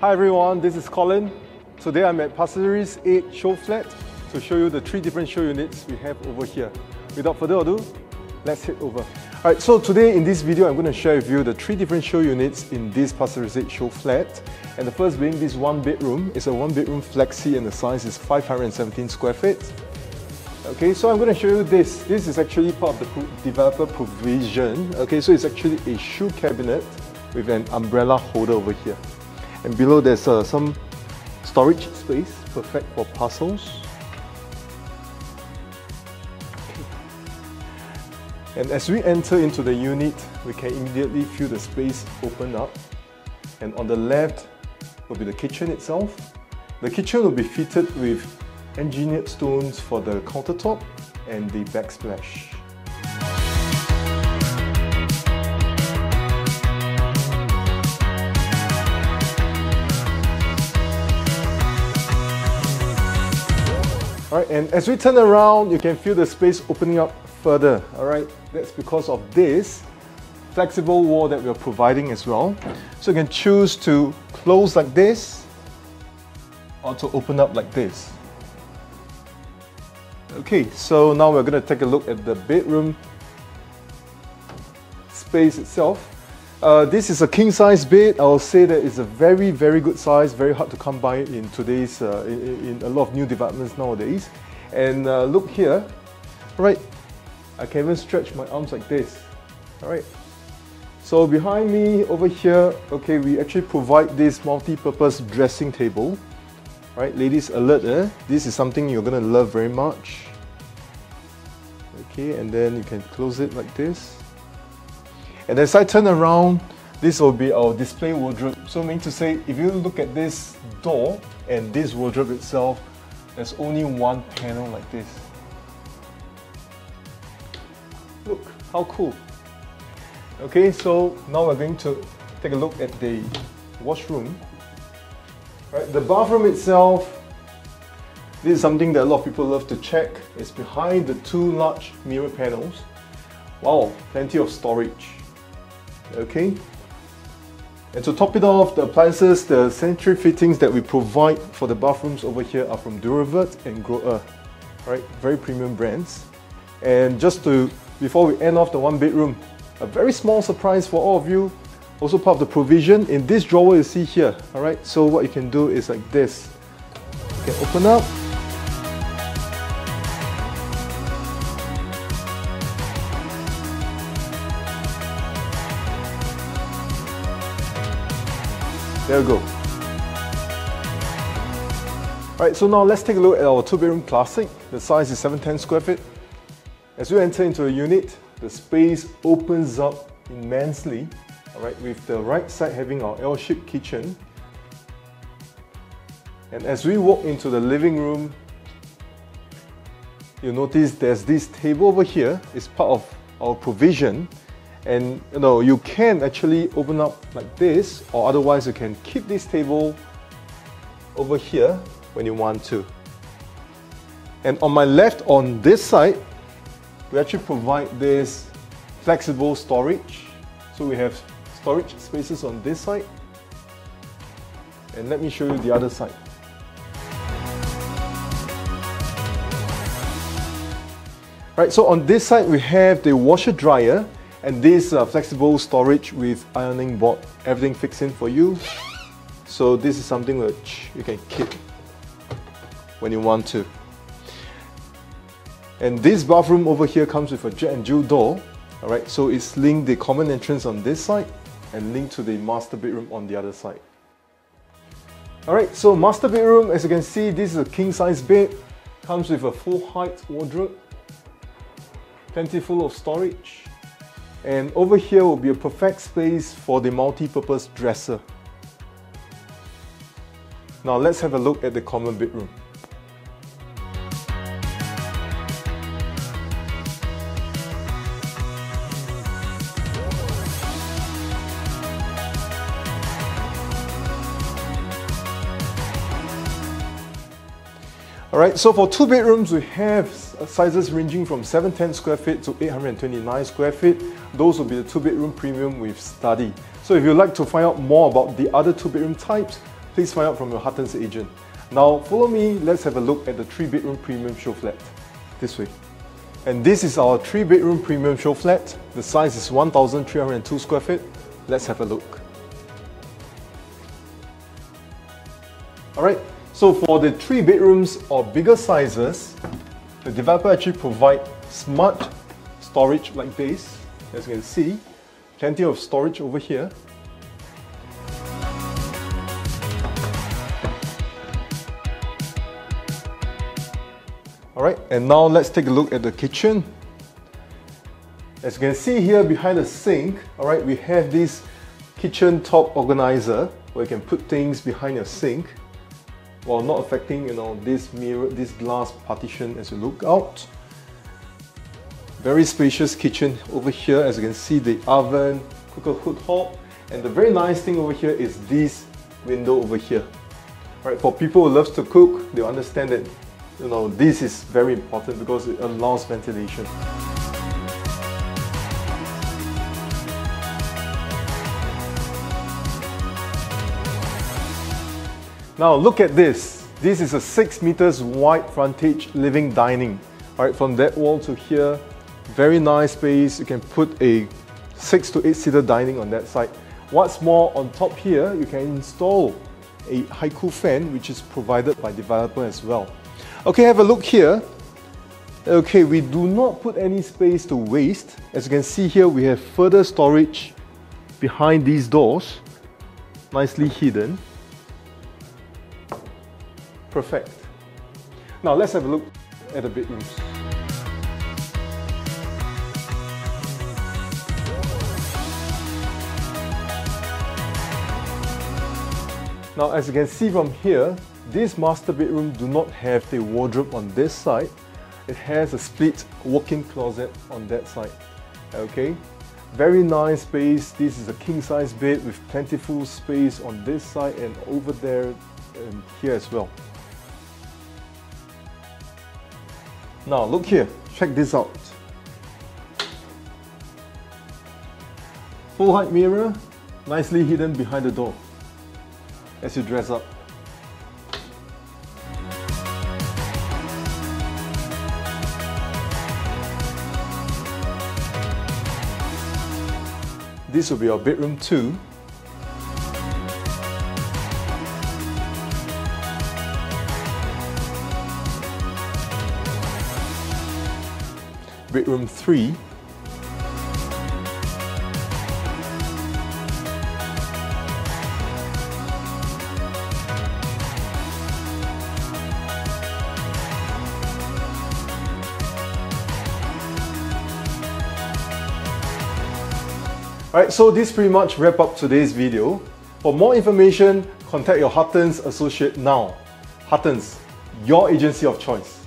Hi everyone, this is Colin. Today I'm at Pasir Ris 8 show flat to show you the three different show units we have over here. Without further ado, let's head over. Alright, so today in this video I'm going to share with you the three different show units in this Pasir Ris 8 show flat. And the first being this one bedroom. It's a one bedroom flexi and the size is 517 square feet. Okay, so I'm going to show you this. This is actually part of the developer provision. Okay, so it's actually a shoe cabinet with an umbrella holder over here. And below there's some storage space, perfect for parcels. Okay. And as we enter into the unit, we can immediately feel the space open up. And on the left will be the kitchen itself. The kitchen will be fitted with engineered stones for the countertop and the backsplash. Alright, and as we turn around, you can feel the space opening up further. Alright, that's because of this flexible wall that we're providing as well. So you can choose to close like this or to open up like this. Okay, so now we're going to take a look at the bedroom space itself. This is a king-size bed. I'll say that it's a very, very good size, very hard to come by in today's, in a lot of new developments nowadays. And look here, right, I can even stretch my arms like this, all right. So behind me over here, okay, we actually provide this multi-purpose dressing table. Right, ladies, alert, eh? This is something you're gonna love very much. Okay, and then you can close it like this. And as I turn around, this will be our display wardrobe. So meaning to say, if you look at this door and this wardrobe itself, there's only one panel like this. Look, how cool. Okay, so now we're going to take a look at the washroom. Right, the bathroom itself, this is something that a lot of people love to check. It's behind the two large mirror panels. Wow, plenty of storage. Okay. And to top it off, the appliances, the sanitary fittings that we provide for the bathrooms over here are from Duravit and Grohe. Right, very premium brands. And just to, before we end off the one bedroom, a very small surprise for all of you. Also part of the provision, in this drawer you see here, alright, so what you can do is like this. You can open up. There we go. Alright, so now let's take a look at our two-bedroom classic. The size is 710 square feet. As you enter into a unit, the space opens up immensely. Alright, with the right side having our L-shaped kitchen. And as we walk into the living room, you'll notice there's this table over here. It's part of our provision. And you know, you can actually open up like this, or otherwise you can keep this table over here when you want to. And on my left, on this side, we actually provide this flexible storage. So we have storage spaces on this side, and let me show you the other side. Right, so on this side we have the washer dryer and this flexible storage with ironing board, everything fixed in for you. So this is something which you can keep when you want to. And this bathroom over here comes with a Jet and Jill door. Alright, so it's linked the common entrance on this side and linked to the master bedroom on the other side. Alright, so master bedroom, as you can see, this is a king-size bed. Comes with a full-height wardrobe, plentiful of storage. And over here will be a perfect space for the multi-purpose dresser. Now let's have a look at the common bedroom. Alright, so for two bedrooms, we have sizes ranging from 710 square feet to 829 square feet. Those will be the two bedroom premium with study. So if you'd like to find out more about the other two bedroom types, please find out from your Huttons agent. Now follow me, let's have a look at the 3-bedroom premium show flat. This way. And this is our 3-bedroom premium show flat. The size is 1,302 square feet. Let's have a look. Alright, so for the 3 bedrooms or bigger sizes, the developer actually provides smart storage like this. As you can see, plenty of storage over here. Alright, and now let's take a look at the kitchen. As you can see here behind the sink, alright, we have this kitchen top organizer where you can put things behind your sink while not affecting, you know, this mirror, this glass partition as you look out. Very spacious kitchen over here. As you can see, the oven, cooker hood top, and the very nice thing over here is this window over here. Alright, for people who love to cook, they'll understand that, you know, this is very important because it allows ventilation. Now look at this. This is a 6 meters wide frontage living dining. All right, from that wall to here, very nice space. You can put a 6 to 8 seater dining on that side. What's more, on top here, you can install a Haiku fan, which is provided by developer as well. Okay, have a look here. Okay, we do not put any space to waste. As you can see here, we have further storage behind these doors, nicely hidden. Perfect. Now let's have a look at the bedrooms. Now as you can see from here, this master bedroom do not have a wardrobe on this side. It has a split walk-in closet on that side. Okay, very nice space. This is a king-size bed with plentiful space on this side and over there and here as well. Now look here, check this out. Full height mirror, nicely hidden behind the door as you dress up. This will be our bedroom 2. Bedroom 3. Alright, so this pretty much wrap up today's video. For more information, contact your Huttons associate now. Huttons, your agency of choice.